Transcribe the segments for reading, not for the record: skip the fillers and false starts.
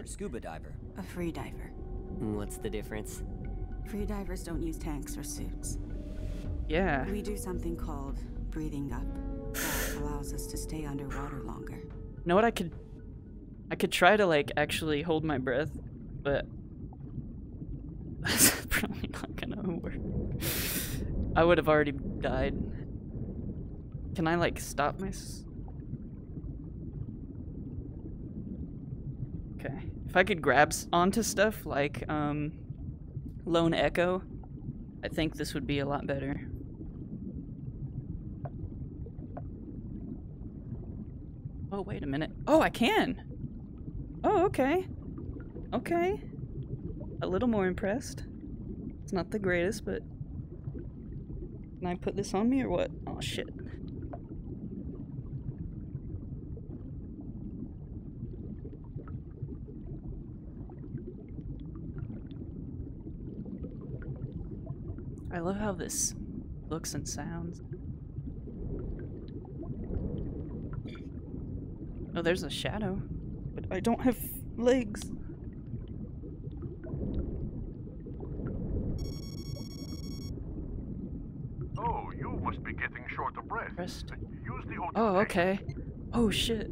or scuba diver? A free diver. What's the difference? Free divers don't use tanks or suits. Yeah. We do something called breathing up that allows us to stay underwater longer. You know what, I could try to like actually hold my breath, but that's probably not gonna work. I would have already died. Can I like stop my... Okay. If I could grab onto stuff like Lone Echo, I think this would be a lot better. Oh, wait a minute. Oh, I can! Oh, okay. Okay. A little more impressed. It's not the greatest, but... Can I put this on me or what? Oh, shit. I love how this looks and sounds. Oh, there's a shadow, but I don't have legs. Oh, you must be getting short of breath. Use the old... Oh, okay. Oh, shit.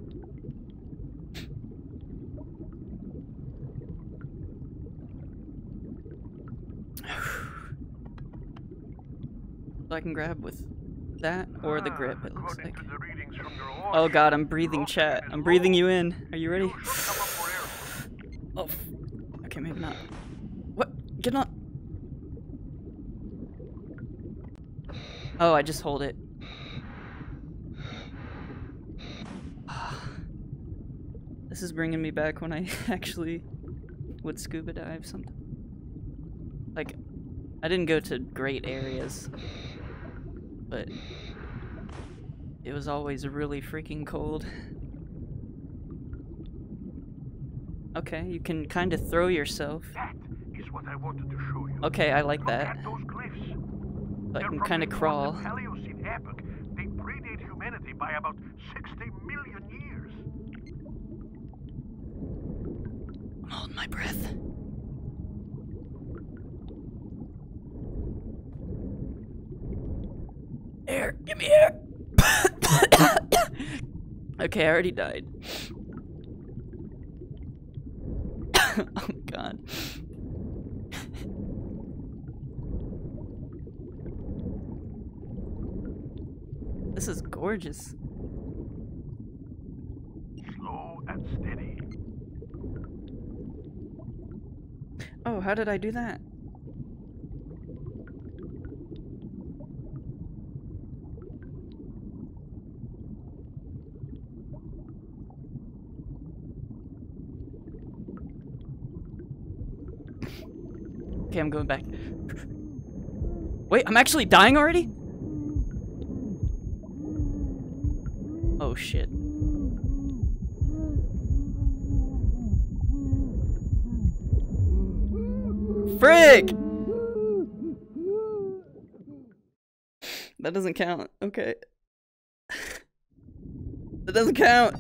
I can grab with that or the grip, it looks like. Oh god, I'm breathing, chat. I'm breathing you in. Are you ready? Oh, okay, maybe not. What? Get on. Oh, I just hold it. This is bringing me back when I actually would scuba dive something. Like, I didn't go to great areas, but it was always really freaking cold. Okay, you can kind of throw yourself. That is what I wanted to show you. Okay, I like that. I can kind of crawl. The Paleocene epoch. They predate humanity by about 60 million years. I'm holding my breath. Air, give me air. Okay, I already died. Oh god. This is gorgeous. Slow and steady. Oh, how did I do that? Okay, I'm going back. Wait, I'm actually dying already? Oh, shit. Frick! That doesn't count. Okay. That doesn't count.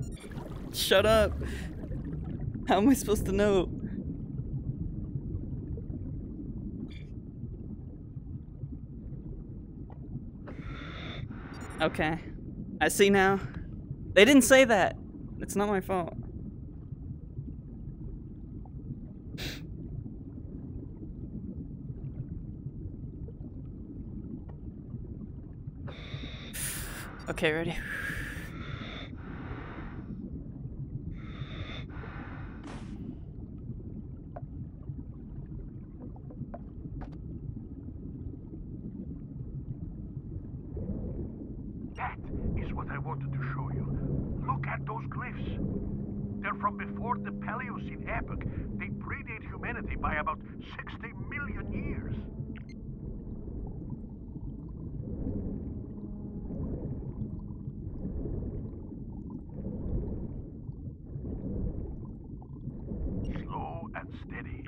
Shut up. How am I supposed to know? Okay, I see now. They didn't say that. It's not my fault. Okay, ready? Epoch. They predate humanity by about 60 million years. Slow and steady.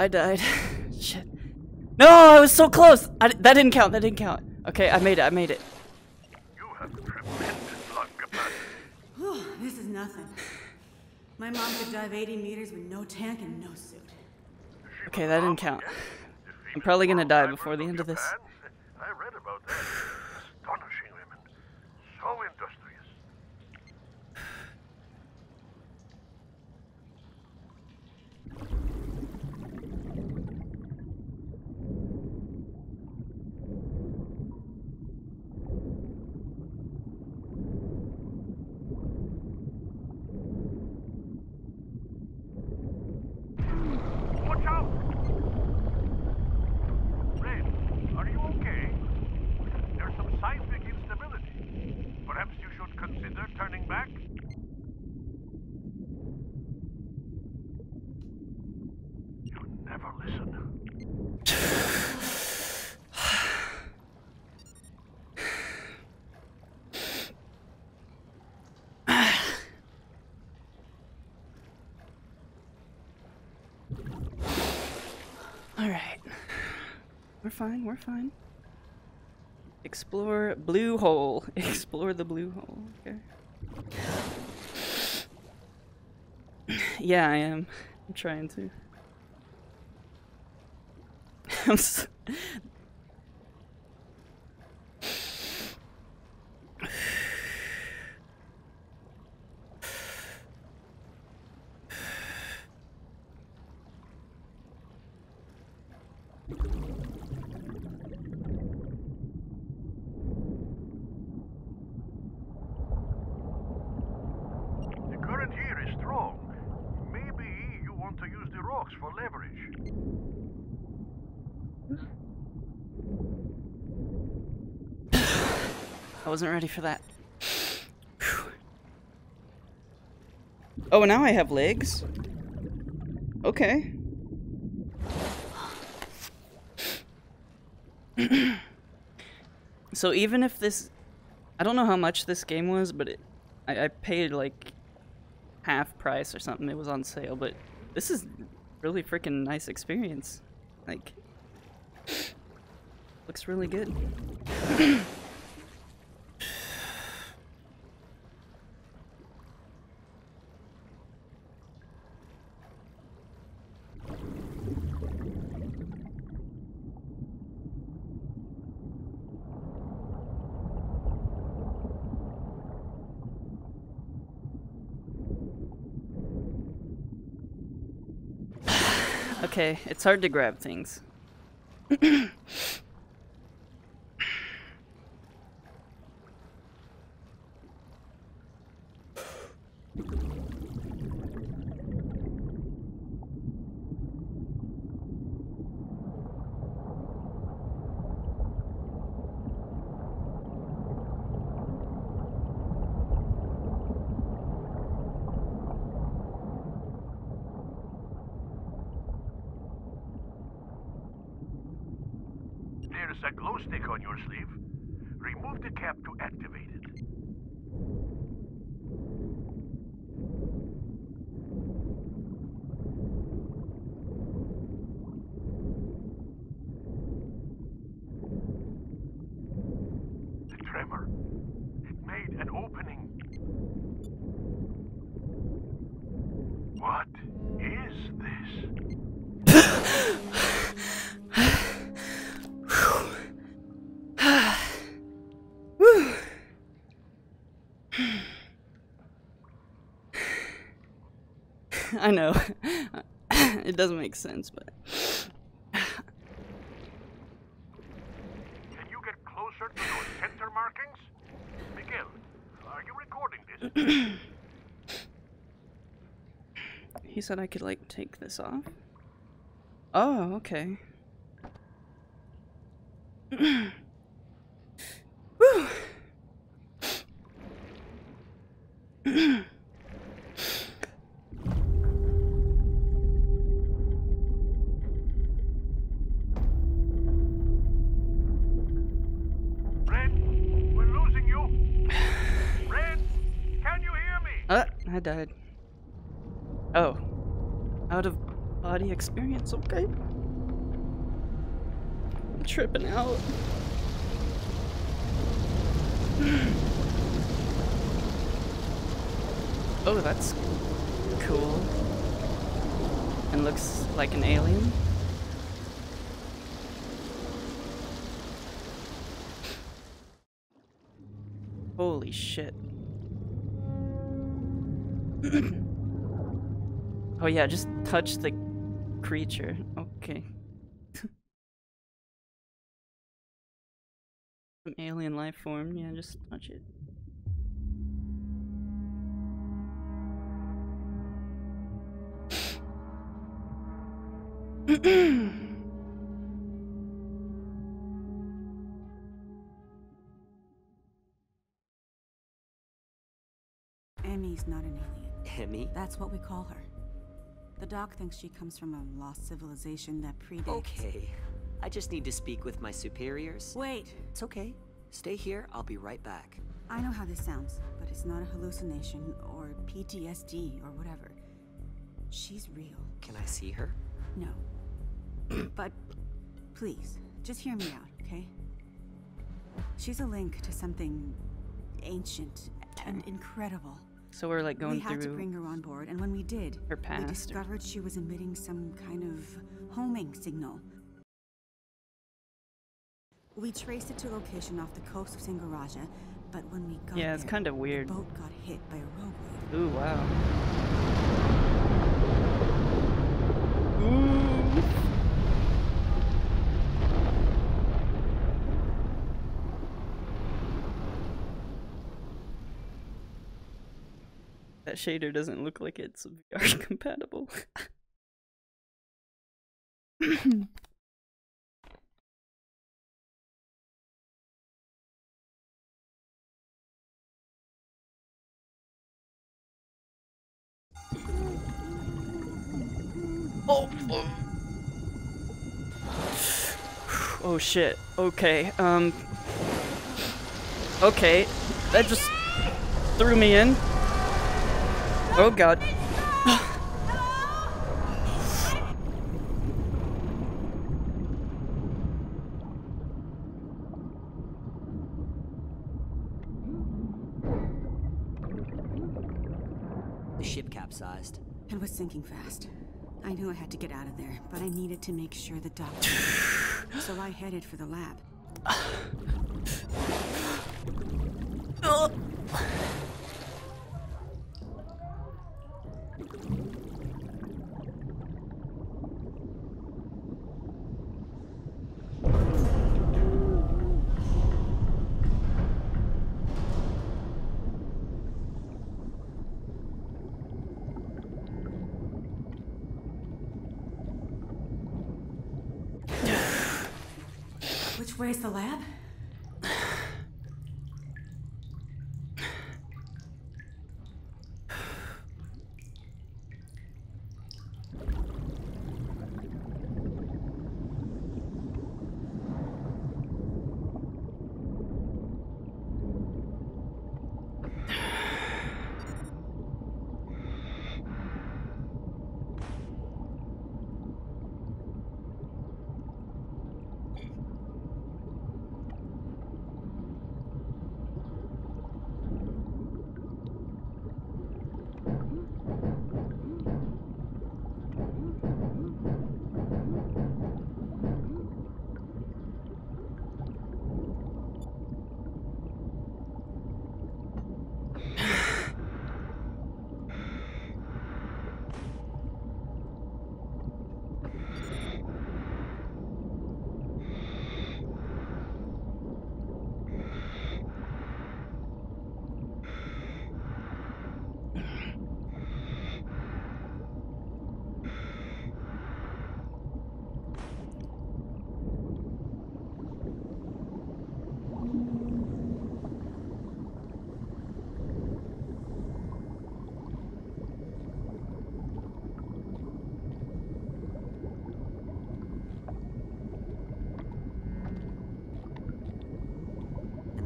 I died. Shit. No, I was so close. That didn't count. That didn't count. Okay, I made it. I made it. You have tremendous luck, Captain. This is nothing. My mom could dive 80 meters with no tank and no suit. Okay, that didn't count. I'm probably gonna die before the end of this. I read about that. Astonishing women. So industrious. Fine, we're fine. Explore blue hole. Explore the blue hole. Okay. Yeah, I am. I'm trying to. I'm so I wasn't ready for that. Whew. Oh, now I have legs. Okay. So even if this... I don't know how much this game was, but I paid like half price or something. It was on sale, but this is really freaking nice experience. Like, looks really good. Okay, it's hard to grab things. A glow stick on your sleeve. Remove the cap to activate it. The tremor. It made an opening. What is this? I know, it doesn't make sense, but... Can you get closer to those center markings? Miguel, are you recording this? He said I could, like, take this off. Oh, okay. Whew. I died. Oh. Out of body experience, okay? I'm tripping out. Oh, that's cool. And looks like an alien. Holy shit. Oh yeah, just touch the creature. Okay. Some alien life form, yeah, just touch it. Emmy's not an alien. Emmy? That's what we call her. The doc thinks she comes from a lost civilization that predates... Okay. I just need to speak with my superiors. Wait. It's okay. Stay here. I'll be right back. I know how this sounds, but it's not a hallucination or PTSD or whatever. She's real. Can I see her? No. But please, just hear me out, okay? She's a link to something ancient and incredible. So we're like going through. We had to bring her on board, and when we did, her past, we discovered she was emitting some kind of homing signal. We traced it to location off the coast of Singaraja, but when we got there, it's kind of weird. The boat got hit by a rogue wave. Ooh, wow. Ooh. That shader doesn't look like it's VR compatible. Oh shit. Okay. Okay. That just threw me in. Oh god. The ship capsized. It was sinking fast. I knew I had to get out of there, but I needed to make sure the doctor... So I headed for the lab. Where's the lab?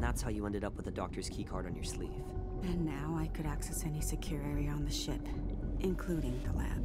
That's how you ended up with a doctor's keycard on your sleeve. And now I could access any secure area on the ship, including the lab.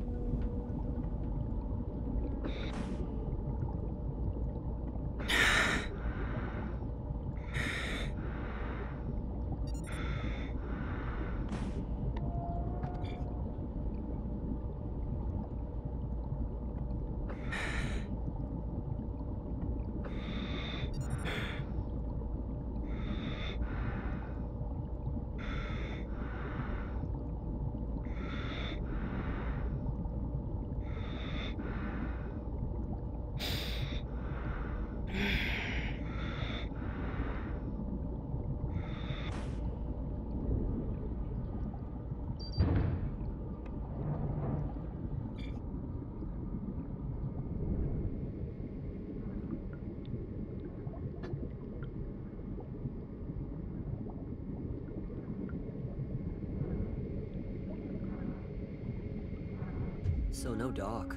So no Doc.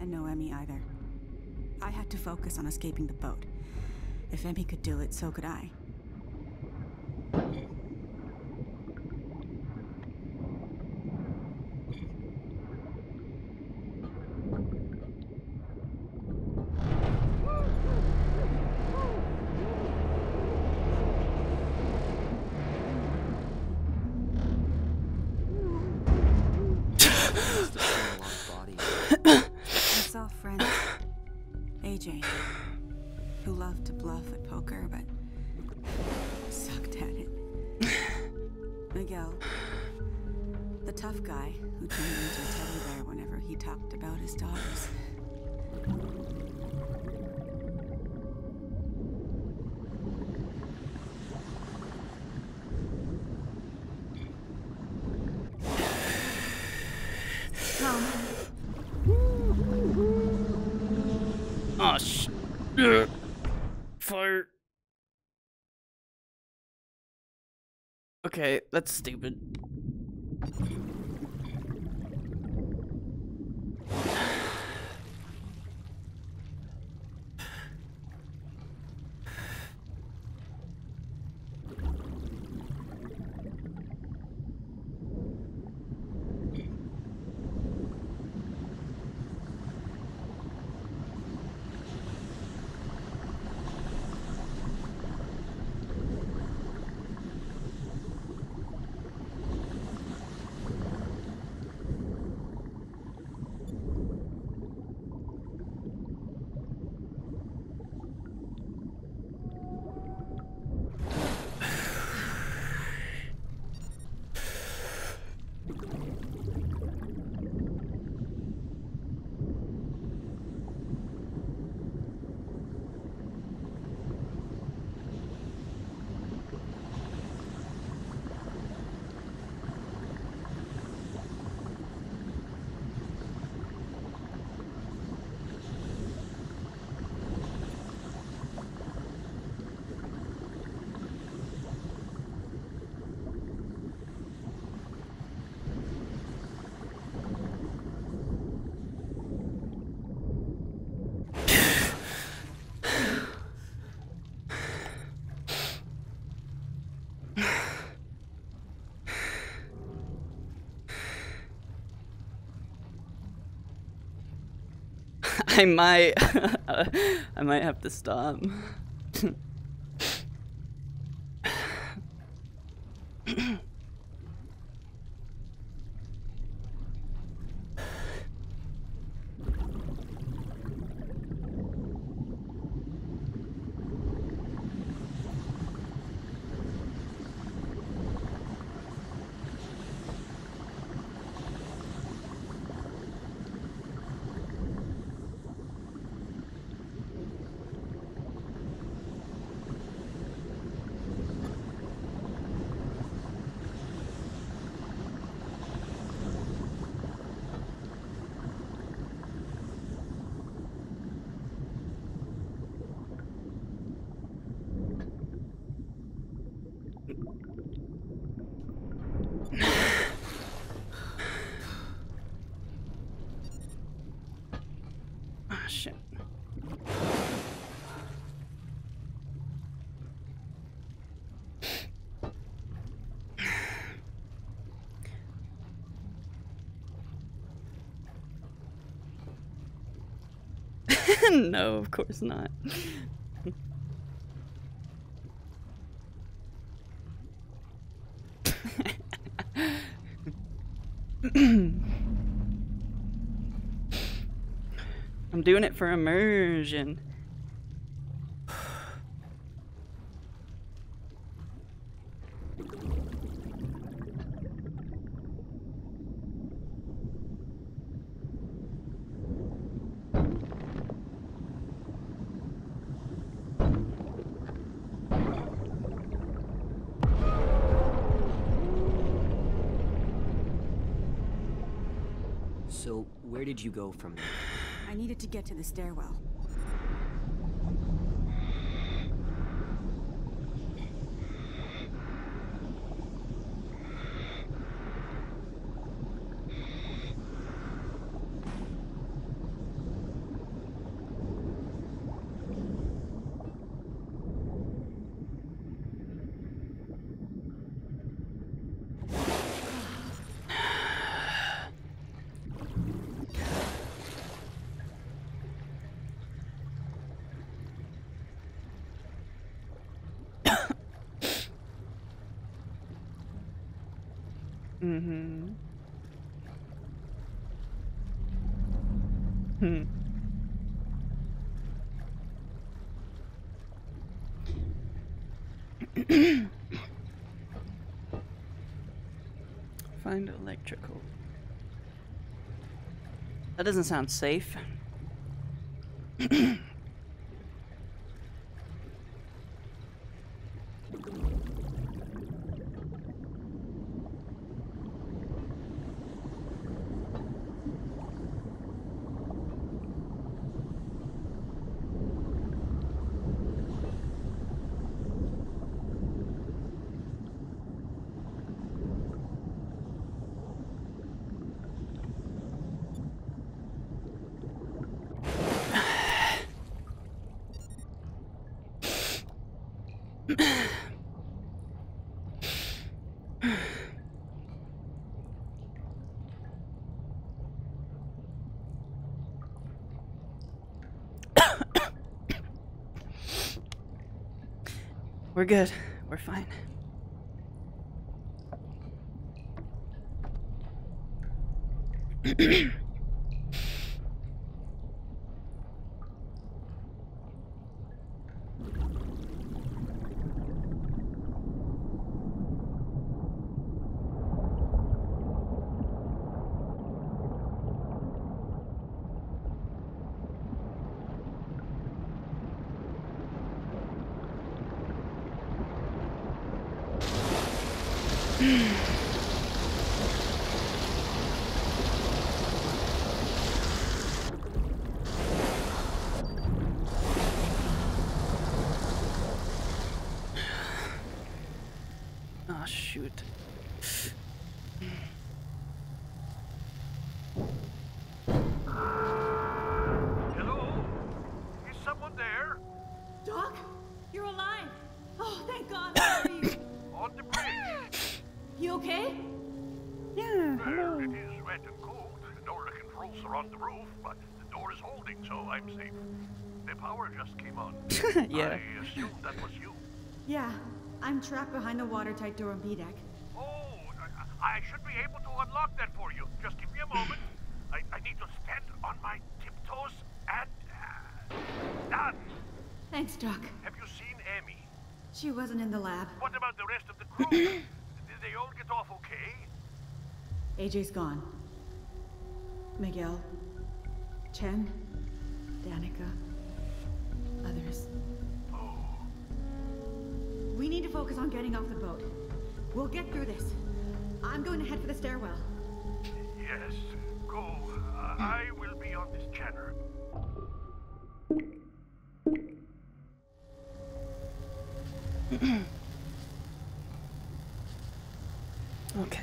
And no Emmy either. I had to focus on escaping the boat. If Emmy could do it, so could I. Miguel, the tough guy who turned into a teddy bear whenever he talked about his daughters. Oh, sh... Fire. Okay, that's stupid. I might, I might have to stop. No, of course not. I'm doing it for immersion. So, where did you go from there? I needed to get to the stairwell. Mm-hmm. Hmm. Find electrical. That doesn't sound safe. We're good. We're fine. Yeah. I assumed that was you. Yeah, I'm trapped behind the watertight door on B-Deck. Oh, I should be able to unlock that for you. Just give me a moment. I need to stand on my tiptoes and... done. Thanks, Doc. Have you seen Emmy? She wasn't in the lab. What about the rest of the crew? Did they all get off okay? AJ's gone. Miguel. Chen. Danica. Others. Oh. We need to focus on getting off the boat. We'll get through this. I'm going to head for the stairwell. Yes, go. I will be on this channel. Okay.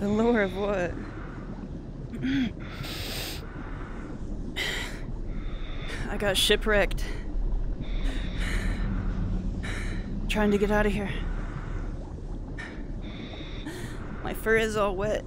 The lure of what? I got shipwrecked. Trying to get out of here. My fur is all wet.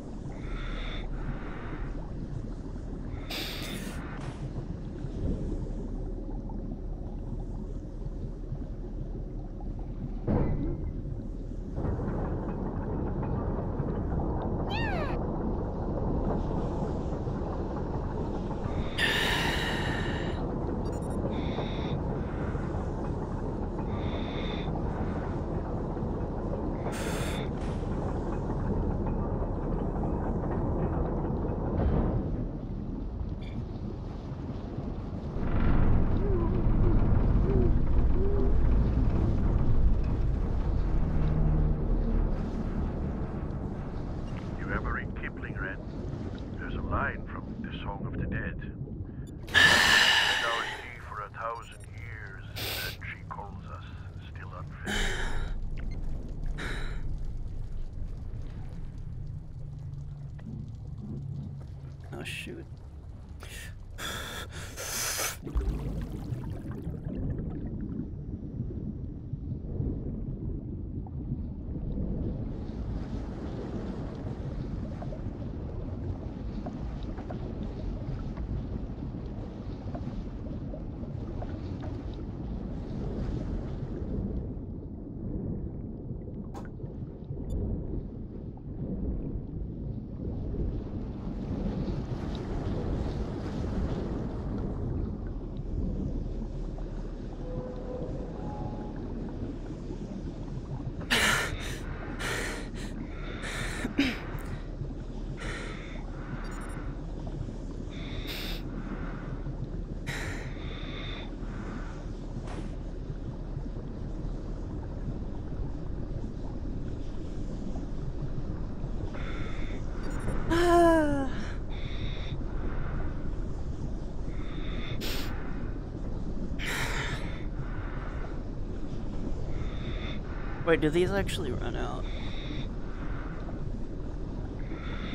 Wait, do these actually run out?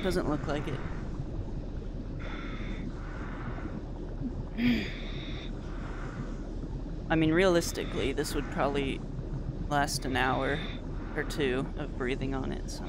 Doesn't look like it. I mean, realistically, this would probably last an hour or two of breathing on it, so.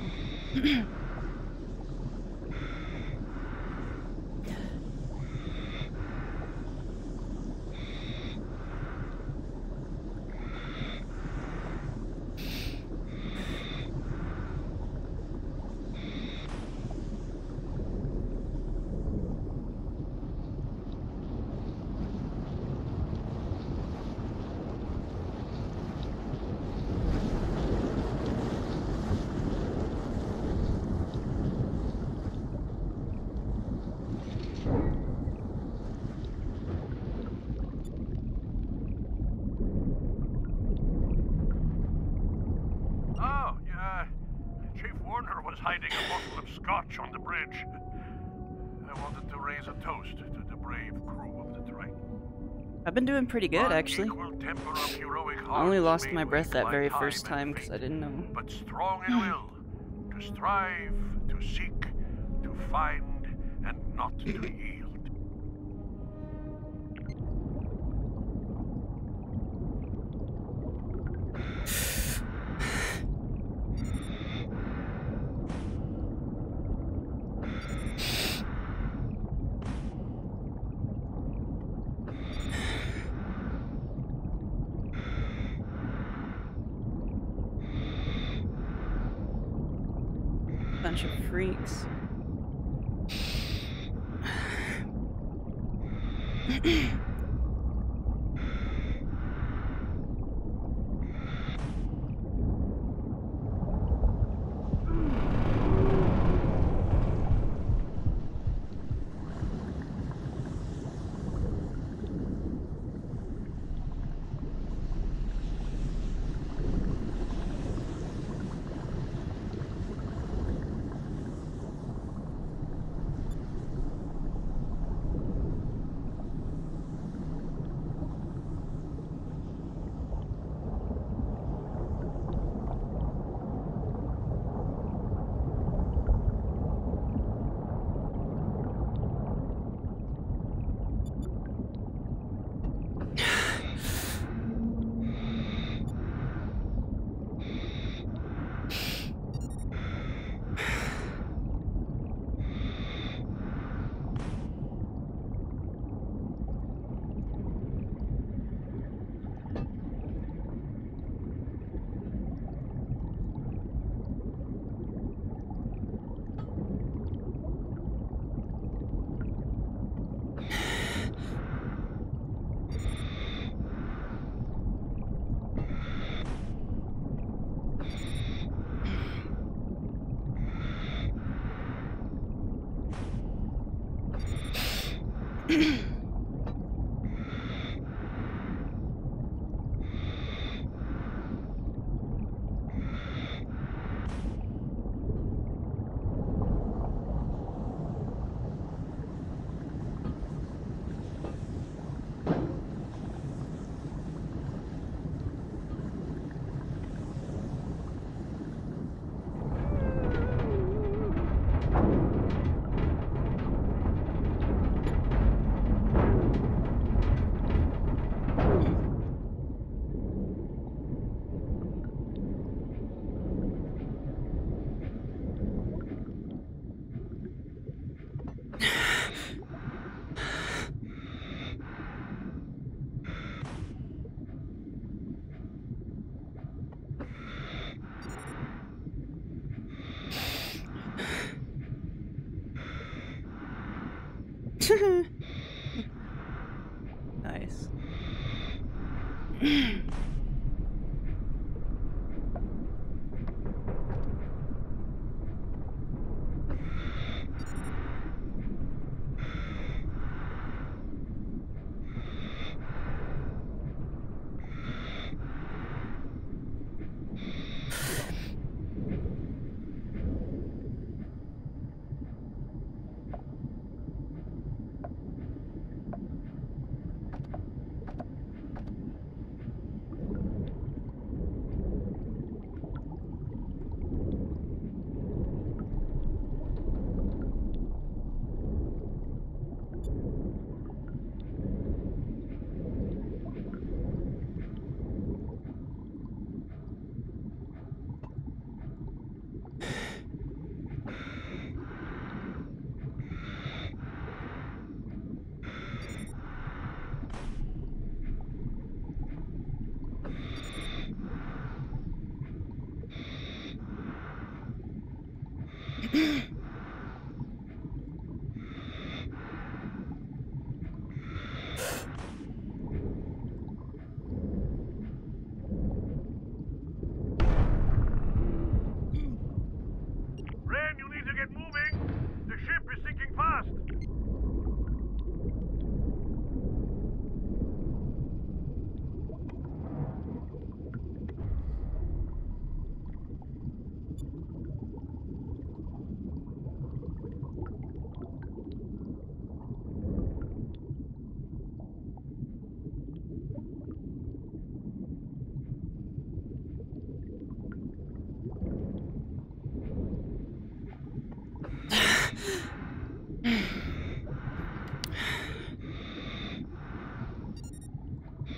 I've been doing pretty good, actually. I only lost my breath that very first time because I didn't know. But strong in will, to strive, to seek, to find, and not to yield. Nice.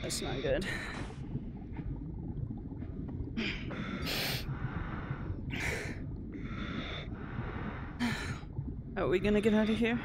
That's not good. Are we gonna get out of here?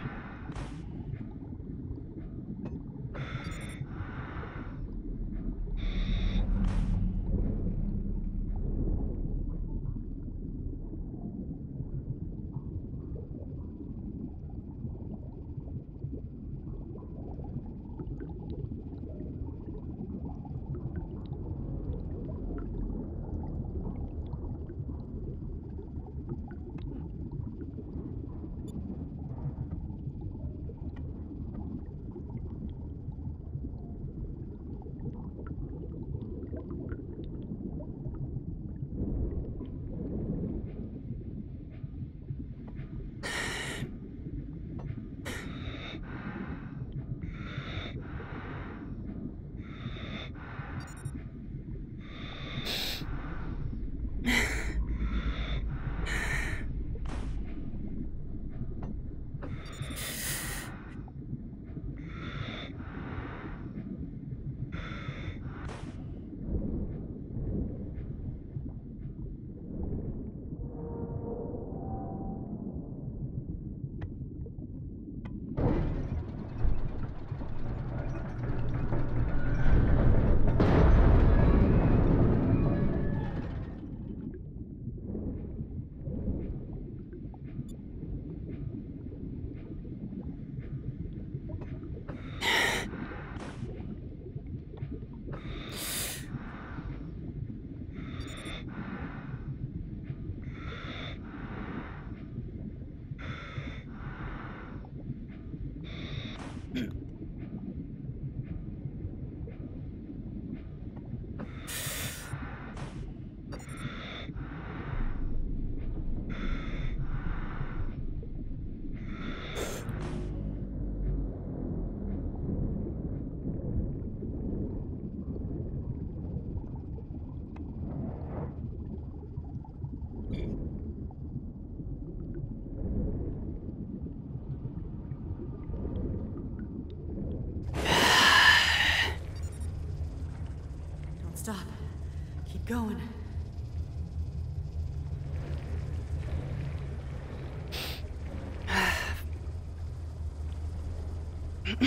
Doc,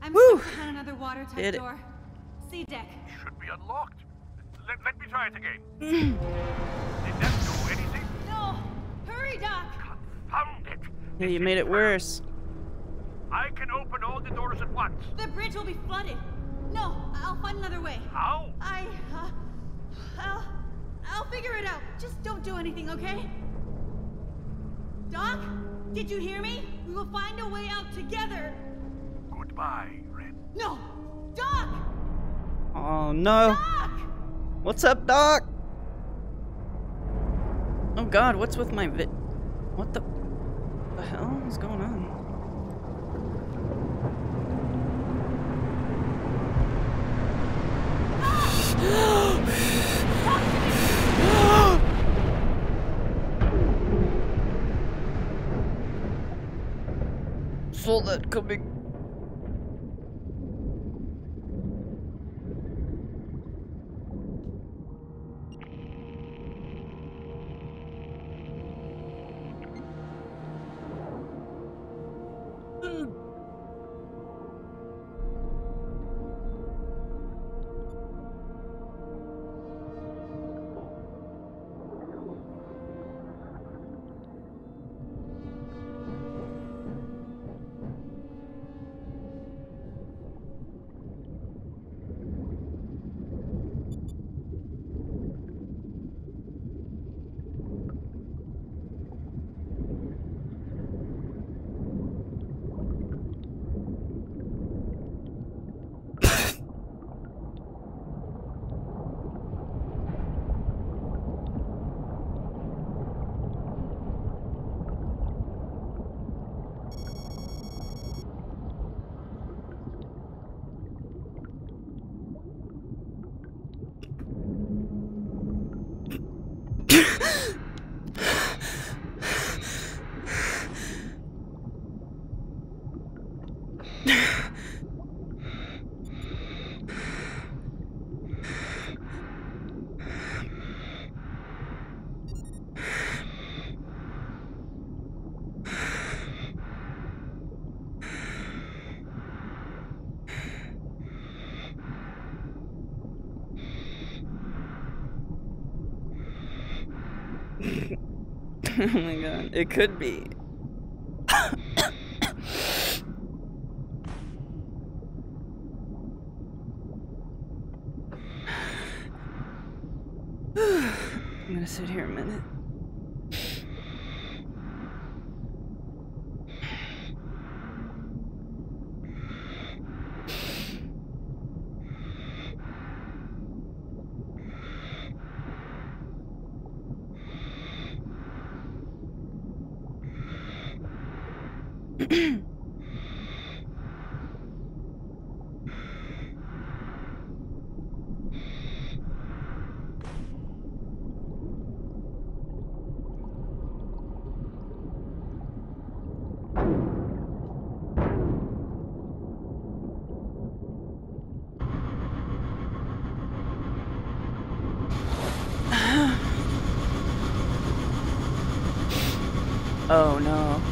I'm stuck on another water type door. C-Deck. Should be unlocked. Let me try it again. Did that do anything? No. Hurry, Doc. Confound it. Yeah, you made it worse. I can open all the doors at once. The bridge will be flooded. No, I'll find another way. How? I'll figure it out. Just don't do anything, okay? Doc, did you hear me? We will find a way out together. Goodbye, Ren. No, Doc. Oh no. Doc! What's up, Doc? Oh God, what's with my vid? What the? What the hell is going on? Saw that coming. Oh my God, it could be. I'm gonna sit here a minute. Oh no.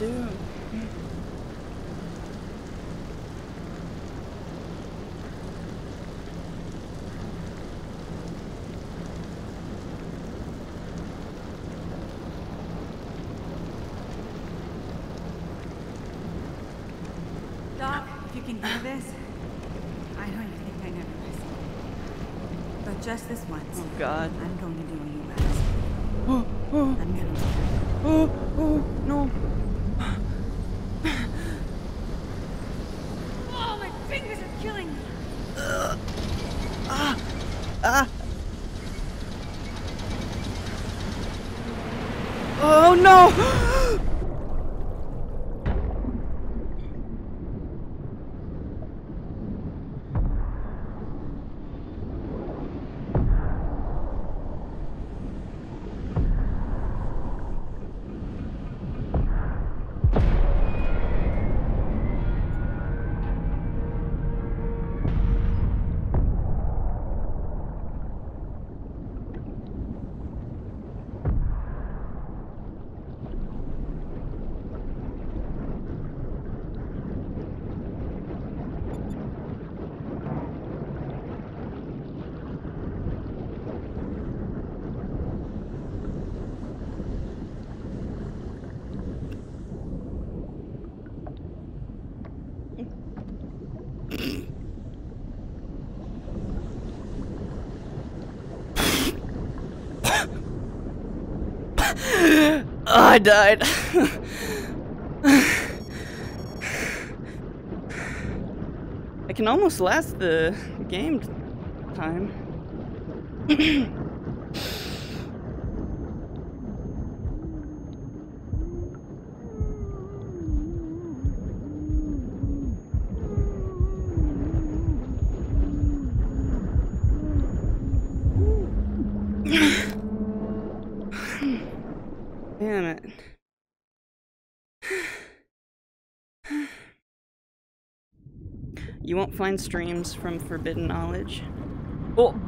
do? Doc, if you can hear this, I know you think I never listen, but just this once. Oh God! I'm going to do what you ask. Oh, oh. I'm gonna. Oh, oh no! Oh, my fingers are killing me. Ah, ah. Oh no! I died. I can almost last the game time. You won't find streams from Forbidden Knowledge. Oh!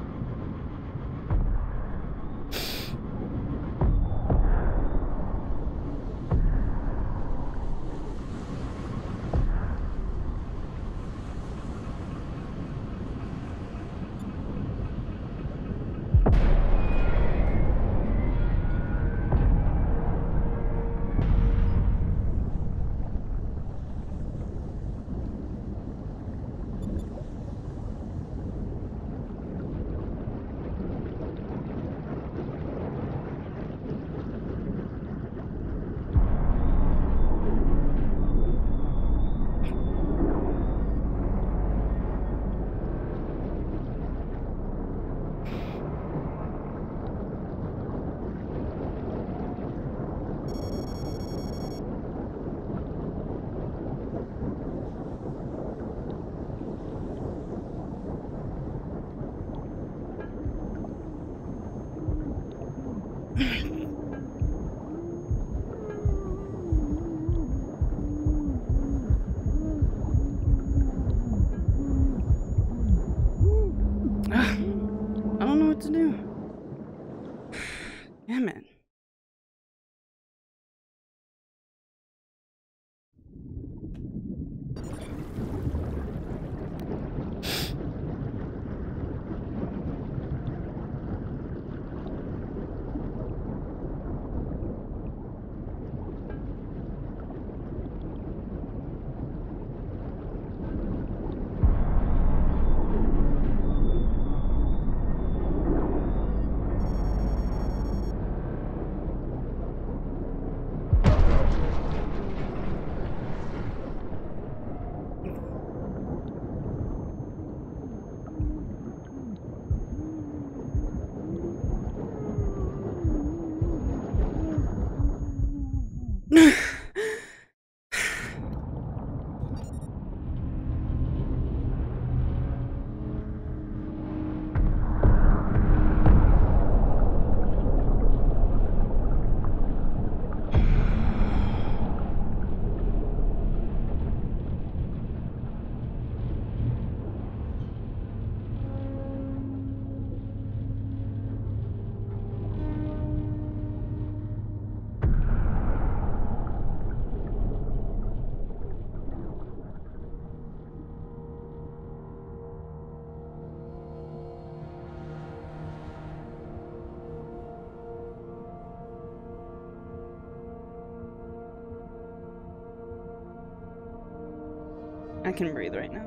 I can breathe right now.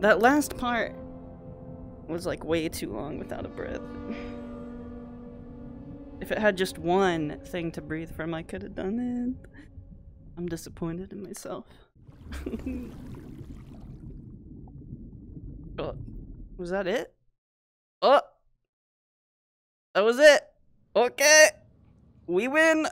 That last part was like way too long without a breath. If it had just one thing to breathe from, I could have done it. I'm disappointed in myself. Oh, was that it? Oh! That was it! Okay! We win!